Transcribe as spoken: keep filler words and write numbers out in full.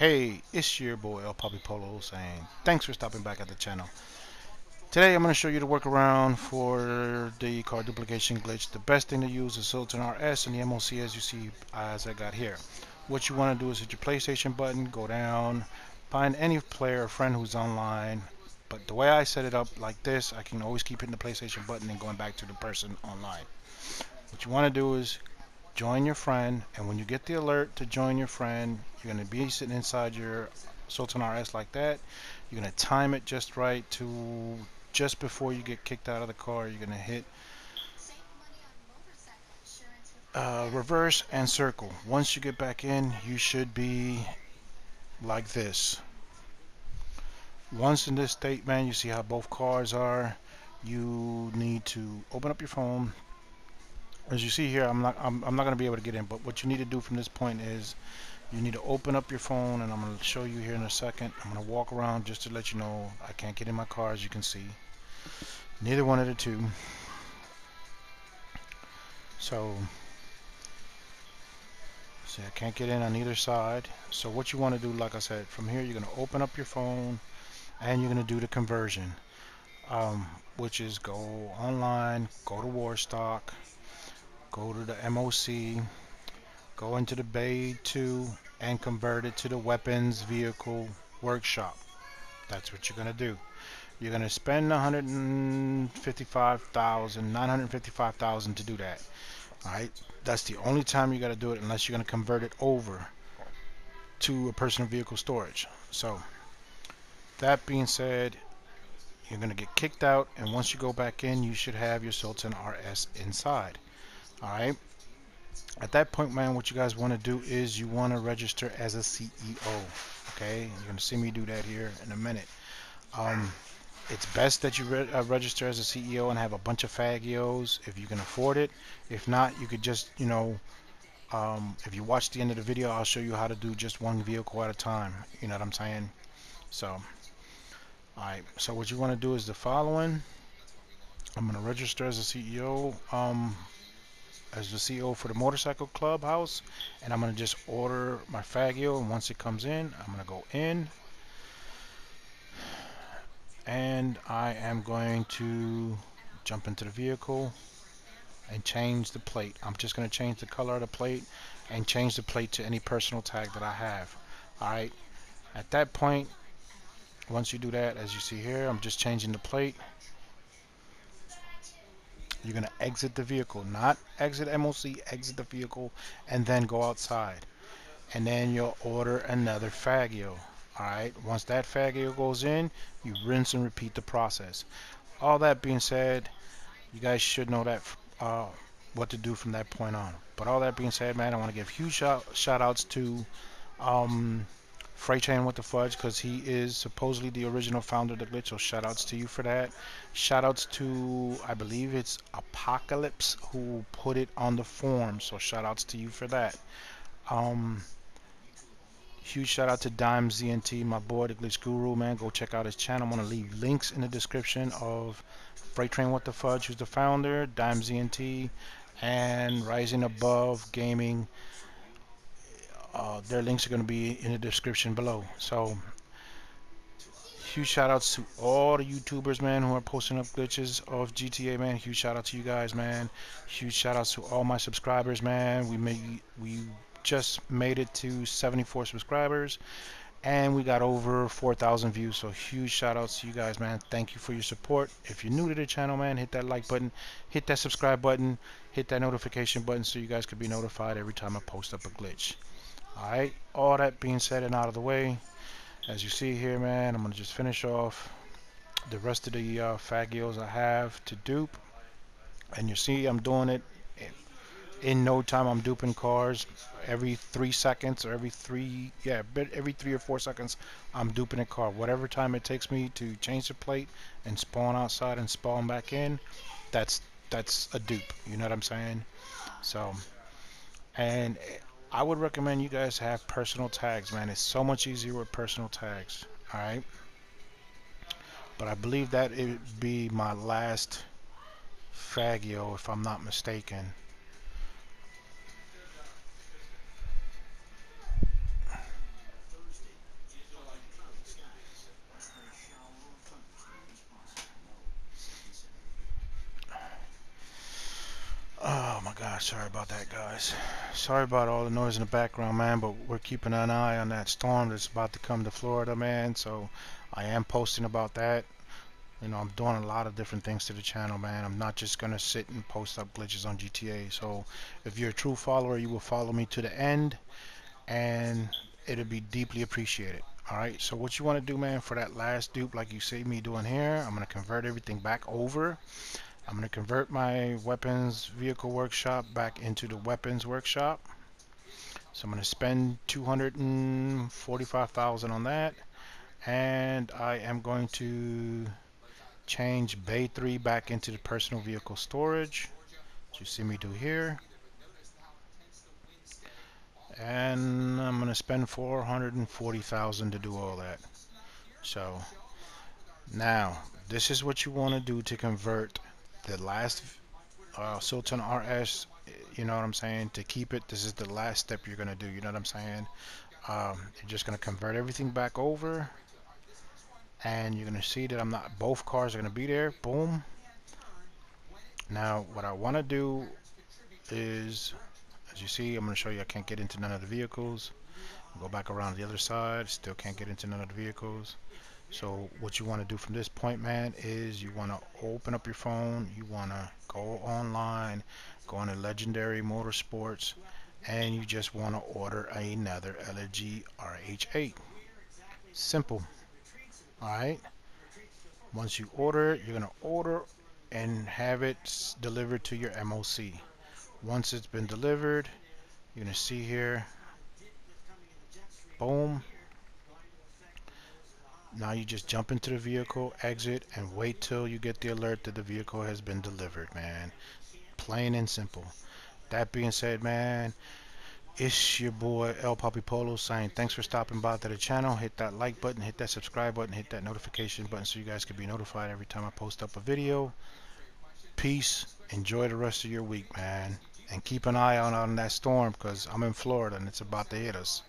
Hey, it's your boy El Papi Polo saying thanks for stopping back at the channel. Today I'm going to show you the workaround for the car duplication glitch. The best thing to use is Sultan R S and the M O C, as you see as I got here. What you want to do is hit your PlayStation button, go down, find any player or friend who's online. But the way I set it up like this, I can always keep hitting the PlayStation button and going back to the person online. What you want to do is join your friend, and when you get the alert to join your friend, you're going to be sitting inside your Sultan R S like that. You're going to time it just right to just before you get kicked out of the car. You're going to hit uh, reverse and circle. Once you get back in, you should be like this. Once in this state, man, you see how both cars are. You need to open up your phone. As you see here, I'm not I'm, I'm not going to be able to get in, but what you need to do from this point is you need to open up your phone, and I'm going to show you here in a second. I'm going to walk around just to let you know I can't get in my car, as you can see. Neither one of the two. So, see, I can't get in on either side. So what you want to do, like I said, from here you're going to open up your phone, and you're going to do the conversion, um, which is go online, go to Warstock, go to the M O C, go into the bay two, and convert it to the weapons vehicle workshop. That's what you're gonna do. You're gonna spend one hundred fifty-five thousand, nine hundred fifty-five thousand to do that. All right, that's the only time you gotta do it, unless you're gonna convert it over to a personal vehicle storage. So that being said, you're gonna get kicked out, and once you go back in, you should have your Sultan R S inside. Alright, at that point, man, what you guys want to do is you want to register as a C E O. Okay, you're going to see me do that here in a minute. Um, it's best that you re uh, register as a C E O and have a bunch of Faggios if you can afford it. If not, you could just, you know, um, if you watch the end of the video, I'll show you how to do just one vehicle at a time. You know what I'm saying? So, alright, so what you want to do is the following. I'm going to register as a C E O. Um... as the C E O for the motorcycle clubhouse, and I'm gonna just order my Faggio, and once it comes in, I'm gonna go in, and I am going to jump into the vehicle and change the plate. I'm just gonna change the color of the plate and change the plate to any personal tag that I have. Alright, at that point, once you do that, as you see here, I'm just changing the plate. You're going to exit the vehicle, not exit M O C, exit the vehicle, and then go outside. And then you'll order another Faggio. Alright, once that Faggio goes in, you rinse and repeat the process. All that being said, you guys should know that uh, what to do from that point on. But all that being said, man, I want to give huge shout, shout outs to um, Freight Train with the Fudge, because he is supposedly the original founder of the glitch, so shout outs to you for that. Shout outs to, I believe it's Apocalypse, who put it on the forum, so shout outs to you for that. Um, huge shout out to Dimezent, my boy, the Glitch Guru, man. Go check out his channel. I'm going to leave links in the description of Freight Train with the Fudge, who's the founder, Dimezent, and Rising Above Gaming. Uh, their links are going to be in the description below. So, huge shout outs to all the YouTubers, man, who are posting up glitches of G T A, man. Huge shout out to you guys, man. Huge shout outs to all my subscribers, man. We made, we just made it to seventy-four subscribers, and we got over four thousand views. So, huge shout outs to you guys, man. Thank you for your support. If you're new to the channel, man, hit that like button, hit that subscribe button, hit that notification button, so you guys could be notified every time I post up a glitch. Alright, all that being said and out of the way, as you see here, man, I'm going to just finish off the rest of the uh, Faggios I have to dupe. And you see I'm doing it in, in no time. I'm duping cars every three seconds or every three, yeah, every three or four seconds I'm duping a car. Whatever time it takes me to change the plate and spawn outside and spawn back in, that's, that's a dupe. You know what I'm saying? So, and I would recommend you guys have personal tags, man. It's so much easier with personal tags. All right, but I believe that it would be my last Faggio, if I'm not mistaken. sorry about that, guys. Sorry about all the noise in the background, man, but we're keeping an eye on that storm that's about to come to Florida, man, so I am posting about that. You know, I'm doing a lot of different things to the channel, man. I'm not just gonna sit and post up glitches on G T A. So if you're a true follower, you will follow me to the end, and it'll be deeply appreciated. Alright, so what you want to do, man, for that last dupe, like you see me doing here, I'm gonna convert everything back over. I'm gonna convert my weapons vehicle workshop back into the weapons workshop. So I'm gonna spend two hundred forty-five thousand on that, and I am going to change bay three back into the personal vehicle storage, as you see me do here. And I'm gonna spend four hundred forty thousand to do all that. So now this is what you want to do to convert the last uh, Sultan R S, you know what I'm saying, to keep it. This is the last step you're gonna do, you know what I'm saying. Um, you're just gonna convert everything back over, and you're gonna see that I'm not, both cars are gonna be there. Boom. Now what I want to do is, as you see, I'm gonna show you I can't get into none of the vehicles. Go back around the other side, still can't get into none of the vehicles. So what you want to do from this point, man, is you want to open up your phone, you want to go online, go on to Legendary Motorsports, and you just want to order another L G R H eight. Simple. Alright, once you order it, you're going to order and have it delivered to your M O C. Once it's been delivered, you're going to see here, boom. Now you just jump into the vehicle, exit, and wait till you get the alert that the vehicle has been delivered, man. Plain and simple. That being said, man, it's your boy El Papi Polo saying thanks for stopping by to the channel. Hit that like button, hit that subscribe button, hit that notification button so you guys can be notified every time I post up a video. Peace. Enjoy the rest of your week, man, and keep an eye out on that storm, because I'm in Florida and it's about to hit us.